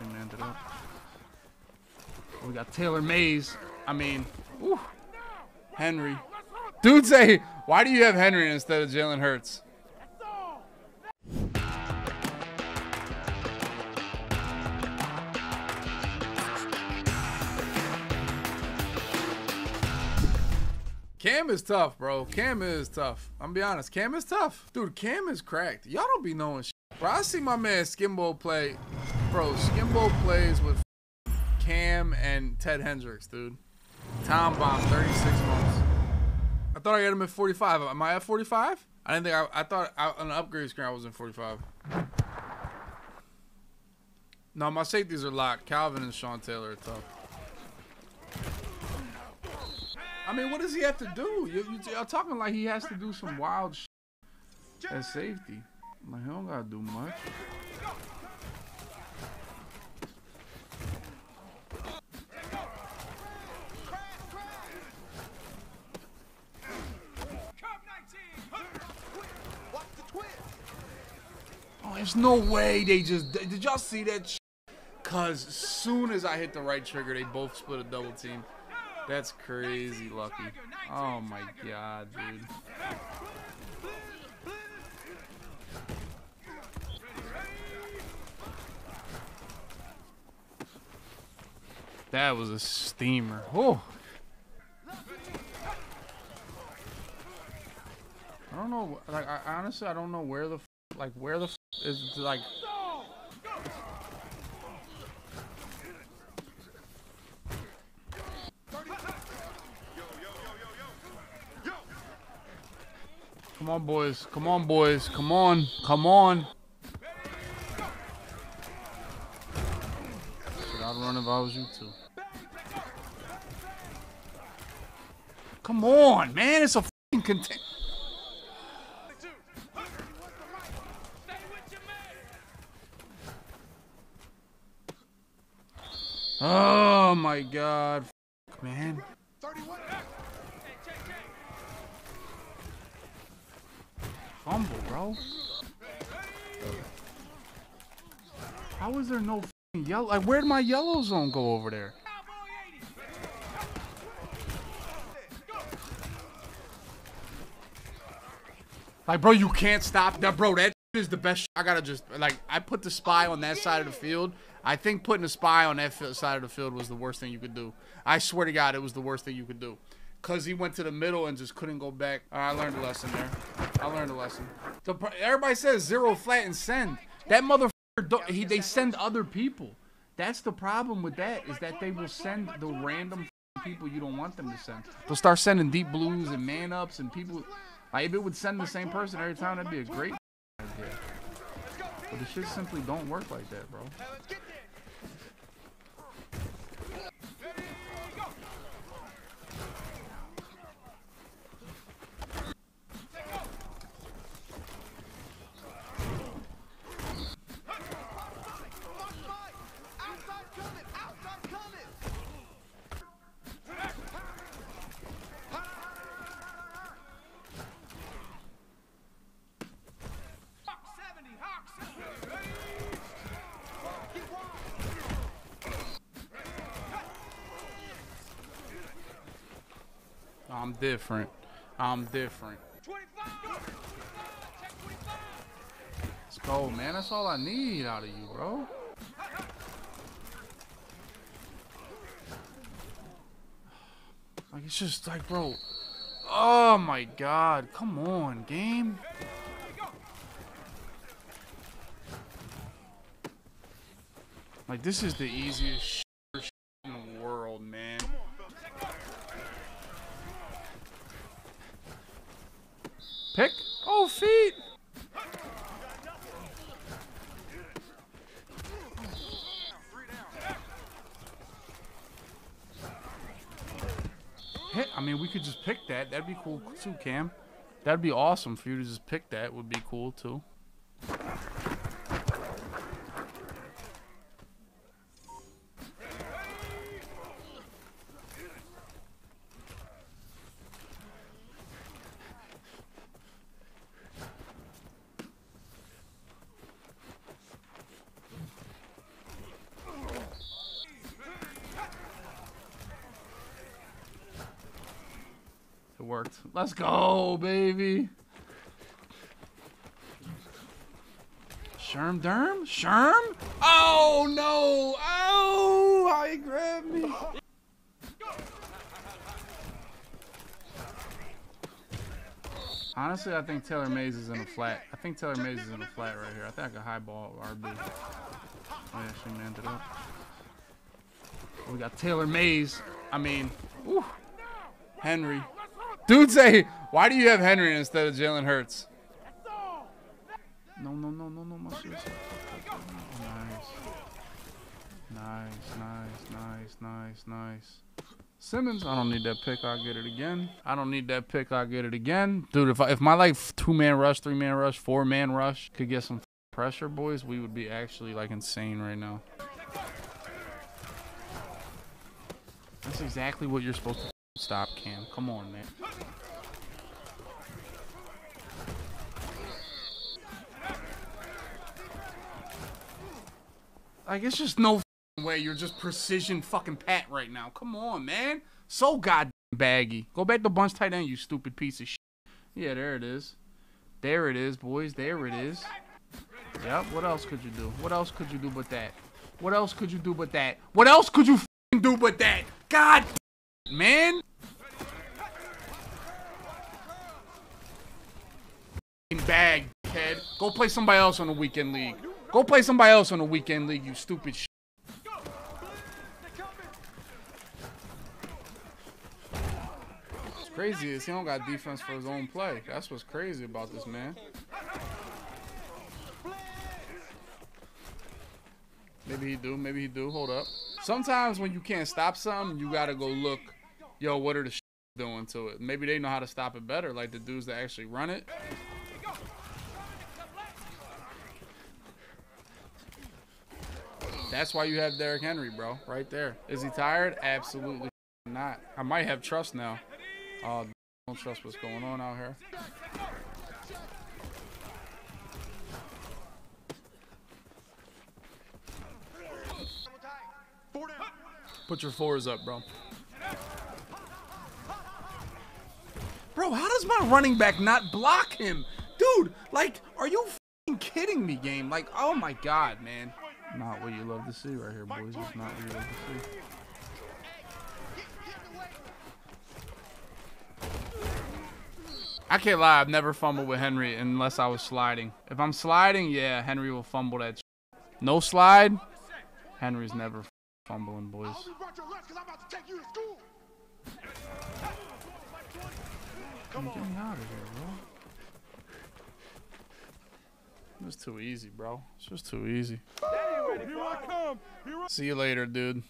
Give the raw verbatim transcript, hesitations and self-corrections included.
and ended up. We got Taylor Mays. I mean, whew. Henry. Dude, say, why do you have Henry instead of Jalen Hurts? Cam is tough, bro. Cam is tough. I'm gonna be honest. Cam is tough. Dude, Cam is cracked. Y'all don't be knowing shit. Bro, I see my man Skimbo play. Bro, Skimbo plays with Cam and Ted Hendricks, dude. Tom Bomb, thirty-six months. I thought I had him at forty-five. Am I at forty-five? I didn't think I, I thought I, on the upgrade screen I was in forty-five. No, my safeties are locked. Calvin and Sean Taylor are tough. I mean, what does he have to do? You, you, y'all talking like he has to do some wild shit at safety. Like, he don't gotta do much. Oh, there's no way they just... Did y'all see that shit? Because as soon as I hit the right trigger, they both split a double team. That's crazy lucky. Oh my god, dude. That was a steamer. Oh. I don't know. Like, I, honestly, I don't know where the f like where the f is like. Come on, boys. Come on, boys. Come on. Come on. Shit, I'd run if I was you two. Come on, man. It's a f***ing content. Oh, my God. F***, man. Fumble, bro. How is there no f***ing yellow? Like, where'd my yellow zone go over there? Like, bro, you can't stop that, bro. That is the best. I gotta just like, I put the spy on that side of the field. I think putting a spy on that side of the field was the worst thing you could do. I swear to God, it was the worst thing you could do. Cause he went to the middle and just couldn't go back. Uh, I learned a lesson there. I learned a lesson. The, everybody says zero flat and send. That motherfucker, he, they send other people. That's the problem with that, is that they will send the random people you don't want them to send. They'll start sending deep blues and man ups and people. Like, if it would send the same person every time, that'd be a great idea. But the shit simply don't work like that, bro. I'm different. I'm different. Let's go, man. That's all I need out of you, bro. Like, it's just like, bro. Oh, my God. Come on, game. Like, this is the easiest shit. Pick. Oh, feet. Hit. I mean, we could just pick that. That'd be cool too, Cam. That'd be awesome for you to just pick that. Would be cool too. worked. Let's go, baby. Sherm Derm? Sherm? Oh, no. Oh, how he grabbed me. Honestly, I think Taylor Mays is in a flat. I think Taylor Mays is in a flat right here. I think I can highball R B. Oh, yeah, she manned it up. We got Taylor Mays. I mean, whew. Henry. Dude, say, why do you have Henry instead of Jalen Hurts? No, no, no, no, no, my shoes. Nice. Nice, nice, nice, nice, nice. Simmons, I don't need that pick. I'll get it again. I don't need that pick. I'll get it again. Dude, if I, if my, like, two-man rush, three-man rush, four-man rush could get some pressure, boys, we would be actually, like, insane right now. That's exactly what you're supposed to stop, Cam. Come on, man. Like, it's just no way. You're just precision fucking pat right now. Come on, man. So goddamn baggy. Go back to bunch tight end, you stupid piece of shit. Yeah, there it is. There it is, boys. There it is. Yep, what else could you do? What else could you do but that? What else could you do but that? What else could you fucking do but that? God damn, man. Bag, head. Go play somebody else on the weekend league. Go play somebody else on the weekend league, you stupid shit. What's crazy is he don't got defense for his own play. That's what's crazy about this, man. Maybe he do, maybe he do. Hold up. Sometimes when you can't stop something, you gotta go look, yo, what are the sh doing to it? Maybe they know how to stop it better, like the dudes that actually run it. That's why you have Derrick Henry, bro, right there. Is he tired? Absolutely not. I might have trust now. Oh, uh, don't trust what's going on out here. Put your fours up, bro. Bro, how does my running back not block him? Dude, like, are you f***ing kidding me, game? Like, oh my God, man. Not what you love to see right here, boys. It's not what you love to see. I can't lie, I've never fumbled with Henry unless I was sliding. If I'm sliding, yeah, Henry will fumble that shit. No slide, Henry's never fumbling, boys. Come on. Get me out of here, bro. It's too easy, bro. It's just too easy. Here I come. Here I- See you later, dude.